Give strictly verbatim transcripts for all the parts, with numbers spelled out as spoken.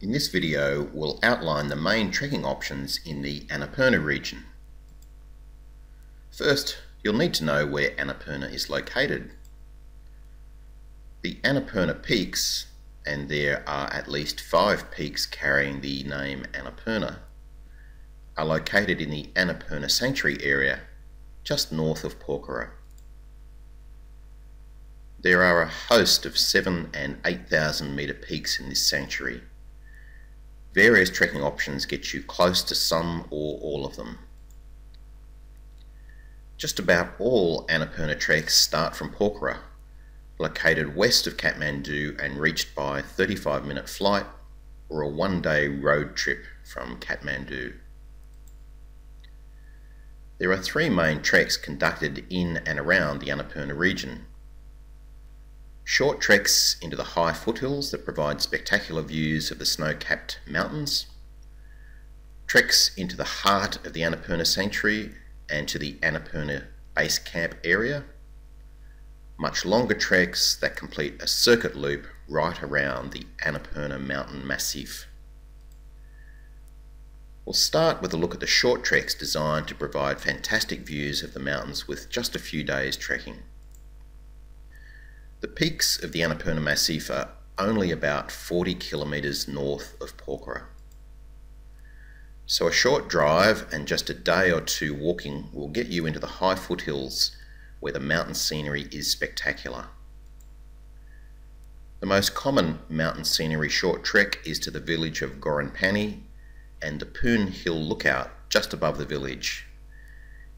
In this video, we'll outline the main trekking options in the Annapurna region. First, you'll need to know where Annapurna is located. The Annapurna Peaks, and there are at least five peaks carrying the name Annapurna, are located in the Annapurna Sanctuary Area, just north of Pokhara. There are a host of seven and eight thousand metre peaks in this sanctuary. Various trekking options get you close to some or all of them. Just about all Annapurna treks start from Pokhara, located west of Kathmandu and reached by thirty-five minute flight or a one-day road trip from Kathmandu. There are three main treks conducted in and around the Annapurna region. Short treks into the high foothills that provide spectacular views of the snow-capped mountains, treks into the heart of the Annapurna Sanctuary and to the Annapurna Base Camp area, much longer treks that complete a circuit loop right around the Annapurna Mountain Massif. We'll start with a look at the short treks designed to provide fantastic views of the mountains with just a few days trekking. The peaks of the Annapurna Massif are only about forty kilometres north of Pokhara. So a short drive and just a day or two walking will get you into the high foothills where the mountain scenery is spectacular. The most common mountain scenery short trek is to the village of Ghorepani and the Poon Hill lookout just above the village.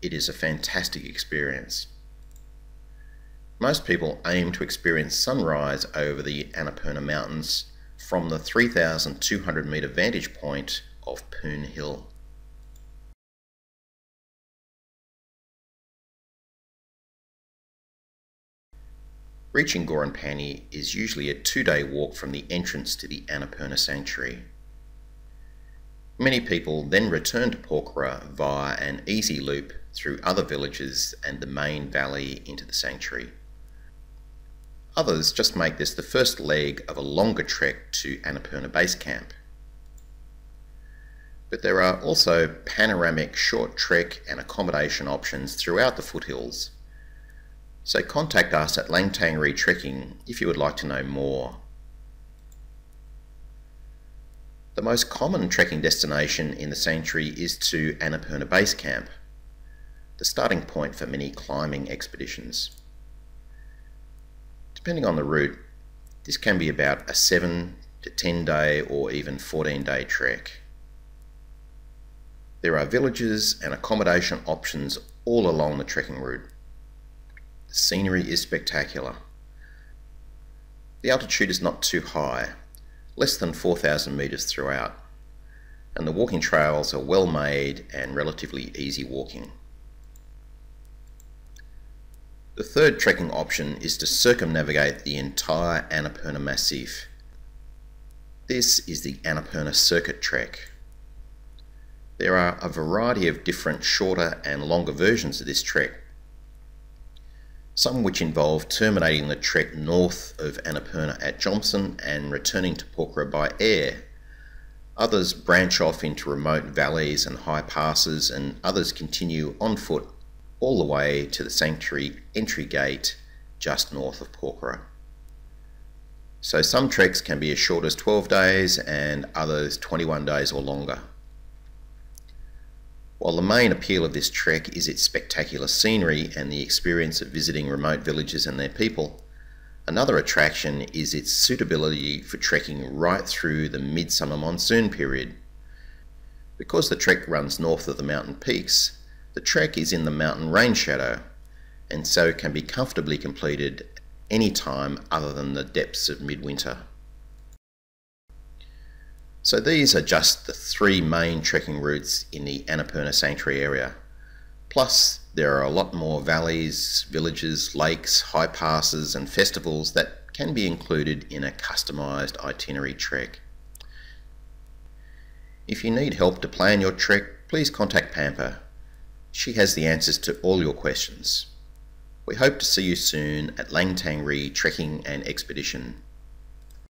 It is a fantastic experience. Most people aim to experience sunrise over the Annapurna Mountains from the three thousand two hundred metre vantage point of Poon Hill. Reaching Ghorepani is usually a two-day walk from the entrance to the Annapurna Sanctuary. Many people then return to Pokhara via an easy loop through other villages and the main valley into the sanctuary. Others just make this the first leg of a longer trek to Annapurna Base Camp. But there are also panoramic short trek and accommodation options throughout the foothills. So contact us at Langtang Ri Trekking if you would like to know more. The most common trekking destination in the sanctuary is to Annapurna Base Camp, the starting point for many climbing expeditions. Depending on the route, this can be about a seven to ten day or even fourteen day trek. There are villages and accommodation options all along the trekking route. The scenery is spectacular. The altitude is not too high, less than four thousand metres throughout, and the walking trails are well made and relatively easy walking. The third trekking option is to circumnavigate the entire Annapurna Massif. This is the Annapurna Circuit Trek. There are a variety of different shorter and longer versions of this trek, some which involve terminating the trek north of Annapurna at Jomsom and returning to Pokhara by air. Others branch off into remote valleys and high passes, and others continue on foot all the way to the sanctuary entry gate just north of Pokhara. So some treks can be as short as twelve days and others twenty-one days or longer. While the main appeal of this trek is its spectacular scenery and the experience of visiting remote villages and their people, another attraction is its suitability for trekking right through the midsummer monsoon period. Because the trek runs north of the mountain peaks, the trek is in the mountain rain shadow, and so can be comfortably completed any time other than the depths of midwinter. So these are just the three main trekking routes in the Annapurna Sanctuary area. Plus, there are a lot more valleys, villages, lakes, high passes and festivals that can be included in a customised itinerary trek. If you need help to plan your trek, please contact Pampa. She has the answers to all your questions. We hope to see you soon at Langtang Ri Trekking and Expedition.